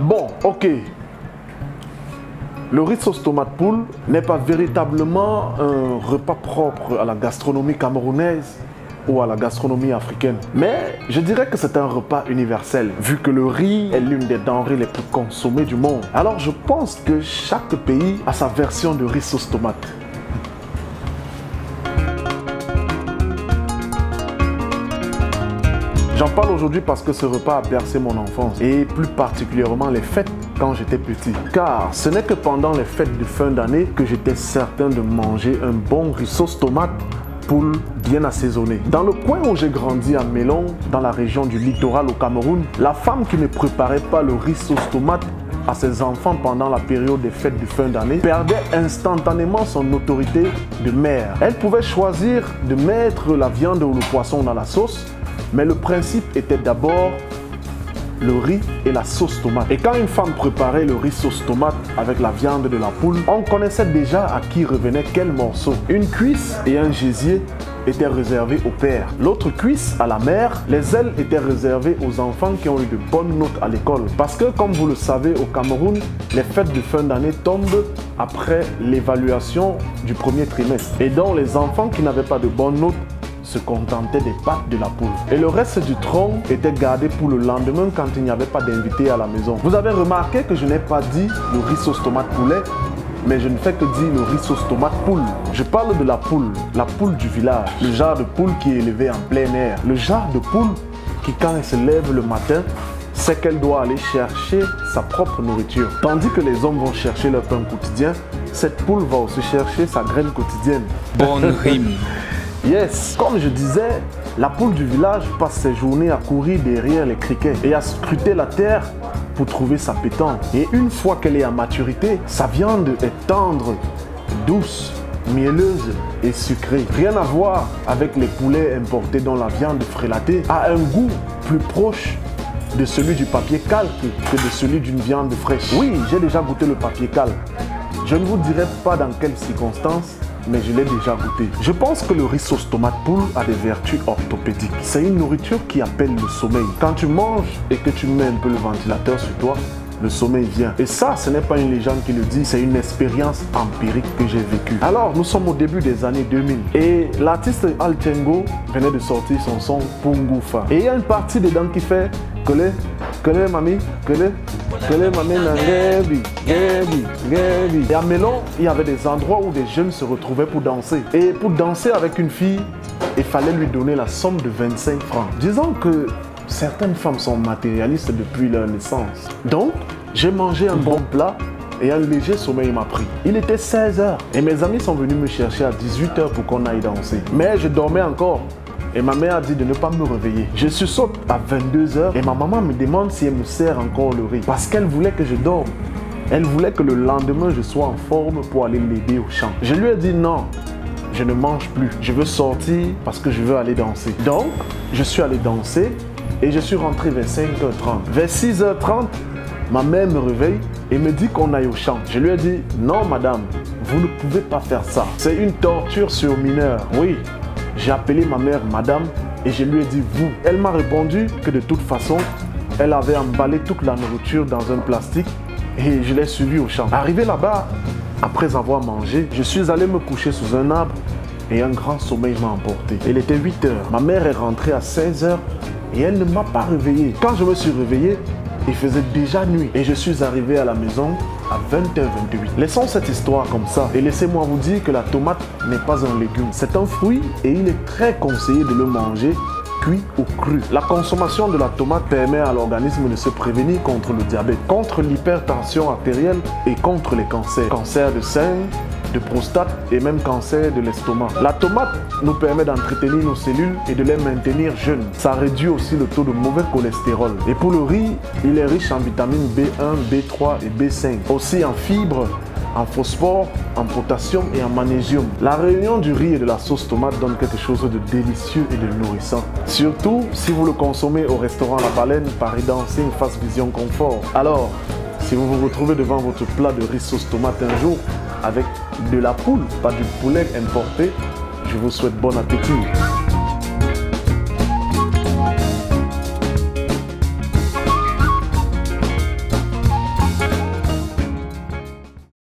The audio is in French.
Bon, ok. Le riz sauce tomate poule n'est pas véritablement un repas propre à la gastronomie camerounaise ou à la gastronomie africaine. Mais je dirais que c'est un repas universel, vu que le riz est l'une des denrées les plus consommées du monde. Alors je pense que chaque pays a sa version de riz sauce tomate. J'en parle aujourd'hui parce que ce repas a bercé mon enfance et plus particulièrement les fêtes quand j'étais petit. Car ce n'est que pendant les fêtes de fin d'année que j'étais certain de manger un bon riz sauce tomate poule bien assaisonné. Dans le coin où j'ai grandi à Melon, dans la région du littoral au Cameroun, la femme qui ne préparait pas le riz sauce tomate à ses enfants pendant la période des fêtes de fin d'année perdait instantanément son autorité de mère. Elle pouvait choisir de mettre la viande ou le poisson dans la sauce, mais le principe était d'abord le riz et la sauce tomate. Et quand une femme préparait le riz sauce tomate avec la viande de la poule, on connaissait déjà à qui revenait quel morceau. Une cuisse et un gésier étaient réservés au père. L'autre cuisse à la mère. Les ailes étaient réservées aux enfants qui ont eu de bonnes notes à l'école. Parce que, comme vous le savez, au Cameroun, les fêtes de fin d'année tombent après l'évaluation du premier trimestre. Et donc, les enfants qui n'avaient pas de bonnes notes se contentait des pattes de la poule. Et le reste du tronc était gardé pour le lendemain quand il n'y avait pas d'invité à la maison. Vous avez remarqué que je n'ai pas dit le riz sauce tomate poulet, mais je ne fais que dire le riz sauce tomate poule. Je parle de la poule du village, le genre de poule qui est élevée en plein air, le genre de poule qui, quand elle se lève le matin, sait qu'elle doit aller chercher sa propre nourriture. Tandis que les hommes vont chercher leur pain quotidien, cette poule va aussi chercher sa graine quotidienne. Bonne rime. Yes, comme je disais, la poule du village passe ses journées à courir derrière les criquets et à scruter la terre pour trouver sa pétanque. Et une fois qu'elle est à maturité, sa viande est tendre, douce, mielleuse et sucrée. Rien à voir avec les poulets importés dont la viande frélatée a un goût plus proche de celui du papier calque que de celui d'une viande fraîche. Oui, j'ai déjà goûté le papier calque. Je ne vous dirai pas dans quelles circonstances, mais je l'ai déjà goûté. Je pense que le riz sauce tomate poule a des vertus orthopédiques. C'est une nourriture qui appelle le sommeil. Quand tu manges et que tu mets un peu le ventilateur sur toi, le sommeil vient. Et ça, ce n'est pas une légende qui le dit, c'est une expérience empirique que j'ai vécue. Alors, nous sommes au début des années 2000 et l'artiste Al Tengo venait de sortir son son Pungufa. Et il y a une partie dedans qui fait et à Melon, il y avait des endroits où des jeunes se retrouvaient pour danser. Et pour danser avec une fille, il fallait lui donner la somme de 25 francs. Disons que certaines femmes sont matérialistes depuis leur naissance. Donc, j'ai mangé un bon plat et un léger sommeil m'a pris. Il était 16h et mes amis sont venus me chercher à 18h pour qu'on aille danser. Mais je dormais encore. Et ma mère a dit de ne pas me réveiller. Je sursaute à 22h et ma maman me demande si elle me sert encore le riz. Parce qu'elle voulait que je dorme. Elle voulait que le lendemain je sois en forme pour aller l'aider au champ. Je lui ai dit non, je ne mange plus. Je veux sortir parce que je veux aller danser. Donc, je suis allé danser et je suis rentré vers 5h30. Vers 6h30, ma mère me réveille et me dit qu'on aille au champ. Je lui ai dit non madame, vous ne pouvez pas faire ça. C'est une torture sur mineur, oui. J'ai appelé ma mère madame et je lui ai dit vous. Elle m'a répondu que de toute façon, elle avait emballé toute la nourriture dans un plastique et je l'ai suivi au champ. Arrivé là-bas, après avoir mangé, je suis allé me coucher sous un arbre et un grand sommeil m'a emporté. Il était 8h. Ma mère est rentrée à 16h et elle ne m'a pas réveillé. Quand je me suis réveillé, il faisait déjà nuit et je suis arrivé à la maison à 20h28. Laissons cette histoire comme ça et laissez-moi vous dire que la tomate n'est pas un légume. C'est un fruit et il est très conseillé de le manger cuit ou cru. La consommation de la tomate permet à l'organisme de se prévenir contre le diabète, contre l'hypertension artérielle et contre les cancers. Cancer de sein, de prostate et même cancer de l'estomac. La tomate nous permet d'entretenir nos cellules et de les maintenir jeunes. Ça réduit aussi le taux de mauvais cholestérol. Et pour le riz, il est riche en vitamines B1, B3 et B5. Aussi en fibres, en phosphore, en potassium et en magnésium. La réunion du riz et de la sauce tomate donne quelque chose de délicieux et de nourrissant. Surtout si vous le consommez au restaurant La Baleine, Paris Dancing, Fast Vision Confort. Alors, si vous vous retrouvez devant votre plat de riz sauce tomate un jour, avec de la poule, pas du poulet importé, je vous souhaite bon appétit.